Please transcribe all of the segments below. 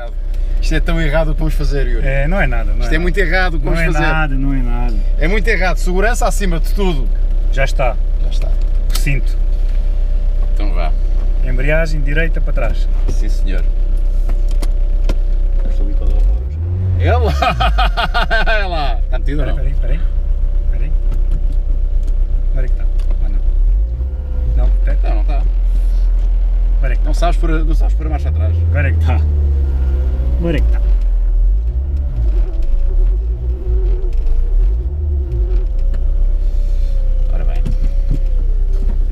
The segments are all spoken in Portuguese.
errado. Isto é tão errado o que vamos fazer, Yuri. É, não é nada. Não, isto é muito errado o que vamos fazer. Não é nada, não é nada. É muito errado. Segurança acima de tudo. Já está. Já está. Recinto. Então vá. Embreagem direita para trás. Sim, senhor. Estou ali para dar palavras. É lá! É lá! Está metido ou não? Espera aí, espera aí. Onde é que está? Ah, não. Não? Está, não está. Onde é que está? Não sabes pôr a marcha atrás. Onde é que está? Onde é que está? Ora bem.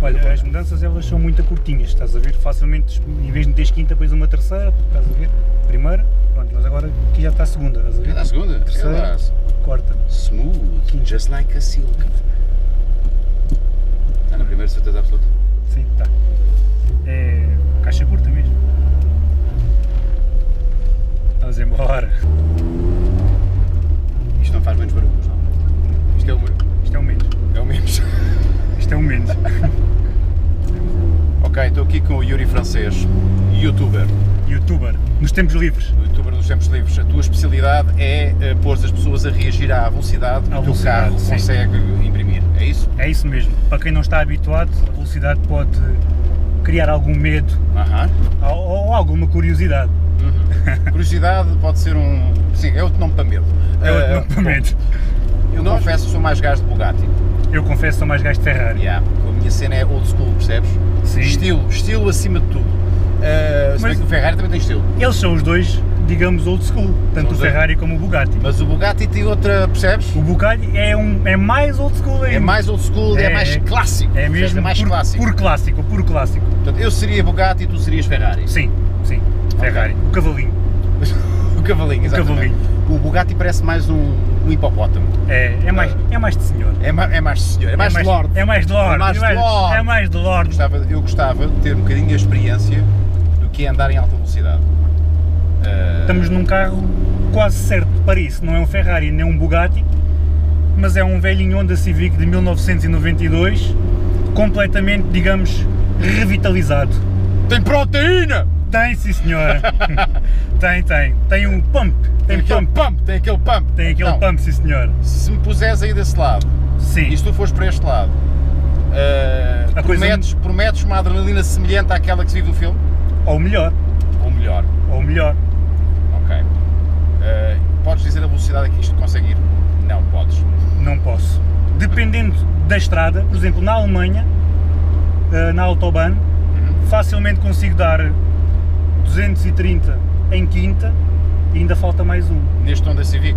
Olha, as mudanças elas são muito curtinhas, estás a ver? Facilmente, em vez de teres quinta, depois uma terceira, estás a ver? Primeira, pronto, mas agora aqui já está a segunda, estás a ver? Já está a segunda? Terceira, quarta. Smooth, quinta. Just like a silk. Está na primeira, certeza absoluta? Sim, está. É caixa curta mesmo. Vamos embora. Isto não faz menos barulhos, não? Isto é o menos. Isto é o menos. É o menos. Isto é o menos. Ok, estou aqui com o Yuri Francês, youtuber nos tempos livres. Youtuber nos tempos livres. A tua especialidade é pôr as pessoas a reagir à velocidade que o teu carro consegue imprimir, é isso? É isso mesmo. Para quem não está habituado, a velocidade pode criar algum medo ou alguma curiosidade. Curiosidade pode ser um... Sim, é outro nome para medo. É outro nome para medo. Eu confesso que sou mais gajo de Bugatti. Eu confesso que sou mais gajo de Ferrari. Yeah, a minha cena é old school, percebes? Sim. Estilo acima de tudo. Se bem que o Ferrari também tem estilo. Eles são os dois, digamos, old school, tanto o Ferrari como o Bugatti. Mas o Bugatti tem outra, percebes? O Bugatti é mais old school ainda. É mais old school, é mais clássico. É mesmo, mais clássico. Puro clássico. Portanto, eu seria Bugatti e tu serias Ferrari. Sim, Ferrari. Okay. O cavalinho. O cavalinho, exatamente. O Bugatti parece mais um hipopótamo. É mais de senhor. É mais de senhor, é mais de lorde. É mais de lorde. Eu gostava de ter um bocadinho a experiência do que é andar em alta velocidade. Estamos num carro quase certo para isso. Não é um Ferrari nem um Bugatti, mas é um velhinho Honda Civic de 1992, completamente, digamos, revitalizado. Tem proteína! Tem, sim senhora. Tem. Tem um pump. Tem aquele pump. Tem aquele pump, sim senhora. Se me puseres aí desse lado, sim, e se tu fores para este lado, prometes uma adrenalina semelhante àquela que se vive no filme? Ou melhor. Ok. Podes dizer a velocidade a que isto consegue ir? Não podes. Não posso. Dependendo da estrada, por exemplo, na Alemanha, na Autobahn, facilmente consigo dar 230 em quinta e ainda falta mais um. Neste Honda Civic?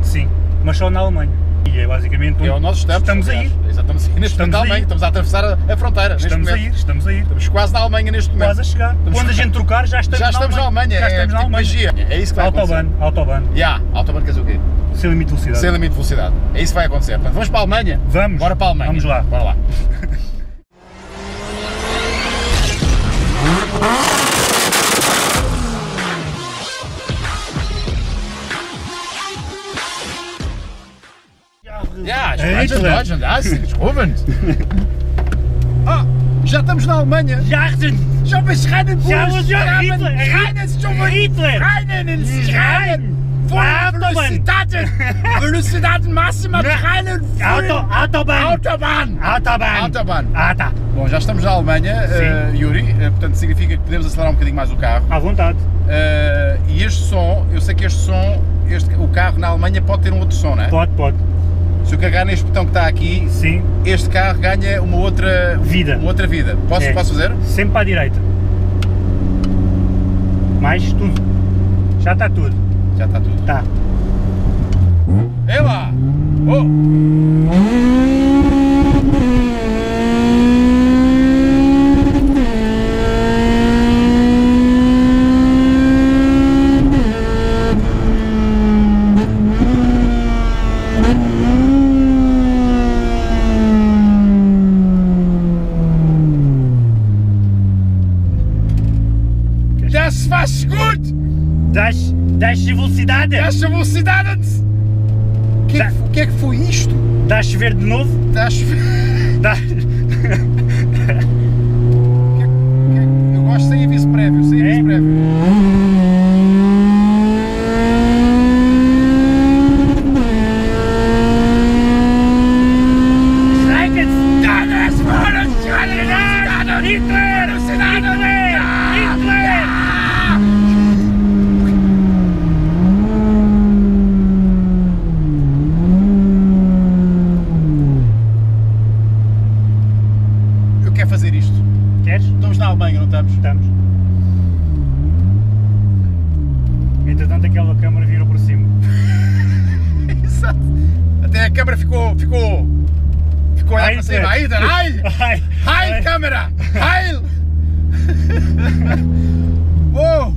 Sim, mas só na Alemanha. E é basicamente onde nós estamos a ir. Estamos a atravessar a fronteira. Estamos a ir. Estamos quase na Alemanha neste momento. Quase a chegar. Quando a gente trocar já estamos na Alemanha. Magia. É isso que vai acontecer. Autobahn. Yeah. Autobahn quer dizer o quê? Sem limite de velocidade. É isso que vai acontecer. Portanto, vamos para a Alemanha? Vamos. Bora para a Alemanha. Vamos lá. Bora lá. Ja, ich spreche in Deutschland, das ist spannend. Ah, já estamos na Alemanha. Já beschreiten uns. Rein ins Schreien. Velocidade máxima, rein und Autobahn. Bom, já estamos na Alemanha, Yuri, portanto significa que podemos acelerar um bocadinho mais o carro. À vontade. E este som, eu sei que o carro na Alemanha pode ter um outro som, não é? Pode. Se eu carregar neste botão que está aqui, sim, este carro ganha uma outra vida. Posso fazer? Sempre para a direita. Mais tudo. Já está tudo. Tá. Ela! Oh! Das war's gut! Das Velocidade! O que é que foi isto? Está a chover de novo? Eu gosto sem aviso prévio. quando aquela câmara virou por cima. Exato. Até a câmara ficou olhando para cima. Ai, câmara! Ai! Uou!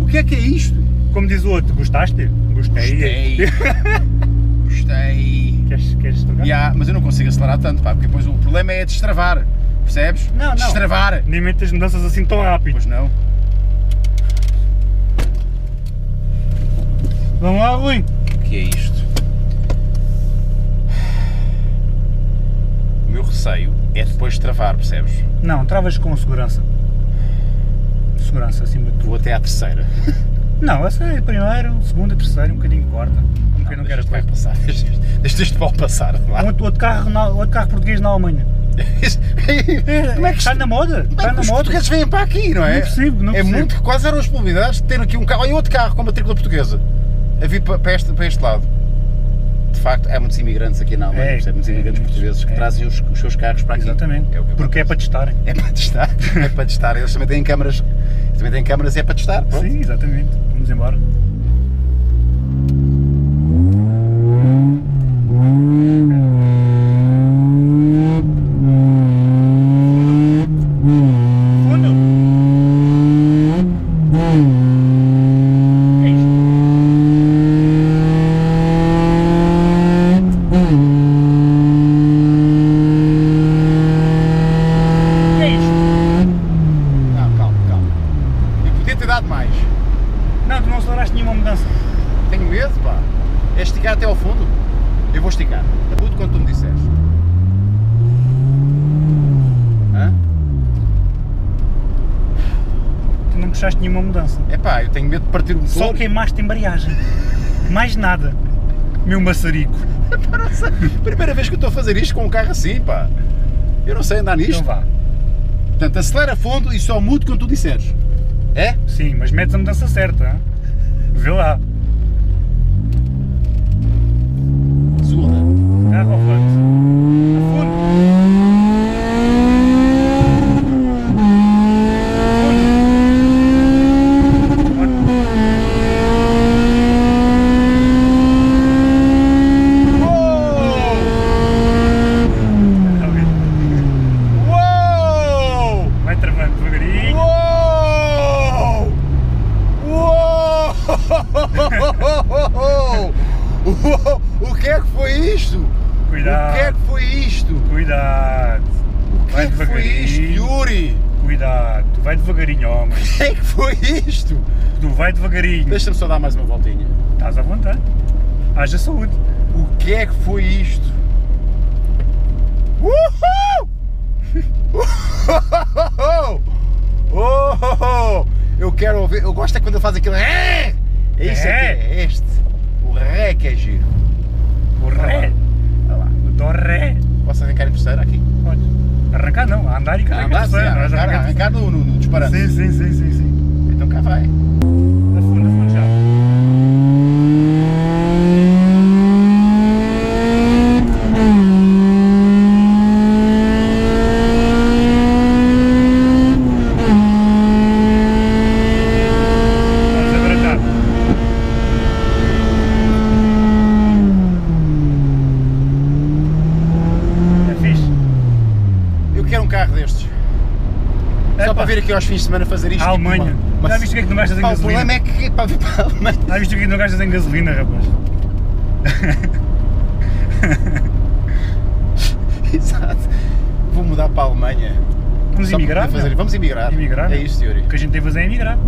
O que é isto? Como diz o outro, gostaste? Gostei. Gostei. Queres trocar? Yeah, mas eu não consigo acelerar tanto, pá, porque depois o problema é destravar. Percebes? Não. Destravar. Nem metes as mudanças assim tão rápido. Pois não. Vamos lá, Rui. O que é isto? O meu receio é depois travar, percebes? Não, travas com segurança. Segurança acima de tudo. Vou até à terceira. Não, essa é a primeira, segunda, terceira, um bocadinho quarta. Como que eu não quero vai passar. Deixa este pau passar. Outro carro português na Alemanha. Como é que está na moda? Está na moda. Os portugueses vêm para aqui, não é? Não é possível. Muito, quase eram as probabilidades de ter aqui um carro e outro carro com a matrícula portuguesa a vir para este lado. De facto, há muitos imigrantes aqui na Alemanha, muitos imigrantes portugueses que trazem os seus carros para aqui. Exatamente. Porque é para testarem. É para testar. É para testar. Eles também têm câmaras. Também têm câmaras e é para testar. Pronto. Sim, exatamente. Vamos embora. Epá, eu tenho medo de partir o motor. Só queimaste a embreagem. Mais nada. Meu maçarico. Primeira vez que eu estou a fazer isto com um carro assim, pá. Eu não sei andar nisto. Então vá. Portanto, acelera fundo e só mudo quando tu disseres. É? Sim, mas metes a mudança certa. Hein? Vê lá. Zula. Carro ao fundo. A fundo. Vai devagarinho. Deixa-me só dar mais uma voltinha. Estás à vontade. Haja saúde. O que é que foi isto? Uhul! Oh! Eu quero ouvir. Eu gosto é quando ele faz aquilo. É isso aqui. É este. O ré que é giro. O ré. Olha lá. O dó ré. Posso arrancar em terceira aqui? Pode. Arrancar não. Andar e carregar em terceira. Arrancar no disparado. Sim. Então cá vai. Aqui aos fins de semana fazer isto. A Alemanha. Tipo, já viste o que é que não gastas em gasolina? O problema é que para a Alemanha. Já viste o que é que não gastas em gasolina, rapaz? Exato. Vou mudar para a Alemanha. Vamos emigrar? Vamos emigrar. É isso, Yuri. O que a gente tem a fazer é emigrar.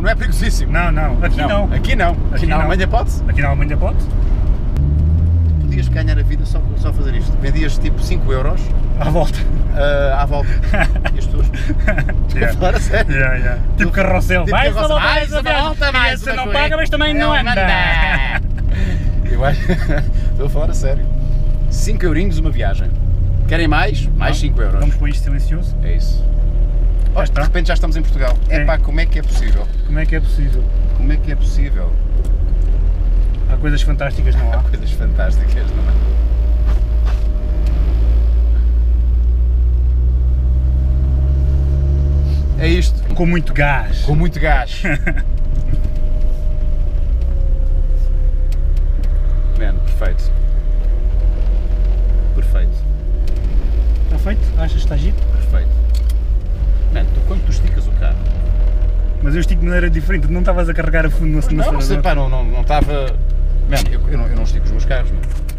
Não é perigosíssimo. Não. Aqui não. Na Alemanha pode-se. Aqui na Alemanha pode. Tu podias ganhar a vida só fazer isto. Vendias tipo 5€ à volta. E as pessoas. Fora sério. Tipo carrossel. Mais a volta. Você não paga, mas também não anda. Eu acho. Estou a falar a sério. 5€ uma viagem. Querem mais? Mais 5€. Vamos para isto silencioso? É isso. Oh, de repente já estamos em Portugal. É. Epá, como é que é possível? Como é que é possível? Como é que é possível? Há coisas fantásticas, não há? Há coisas fantásticas, não é? É isto. Com muito gás. Com muito gás. Mano, perfeito. Perfeito. Está feito? Achas que está giro? Perfeito. Mano, quando tu esticas o carro... Mas eu estico de maneira diferente, não estavas a carregar a fundo na acelerador. Não, não estava... Mano, eu não estico os meus carros, mano.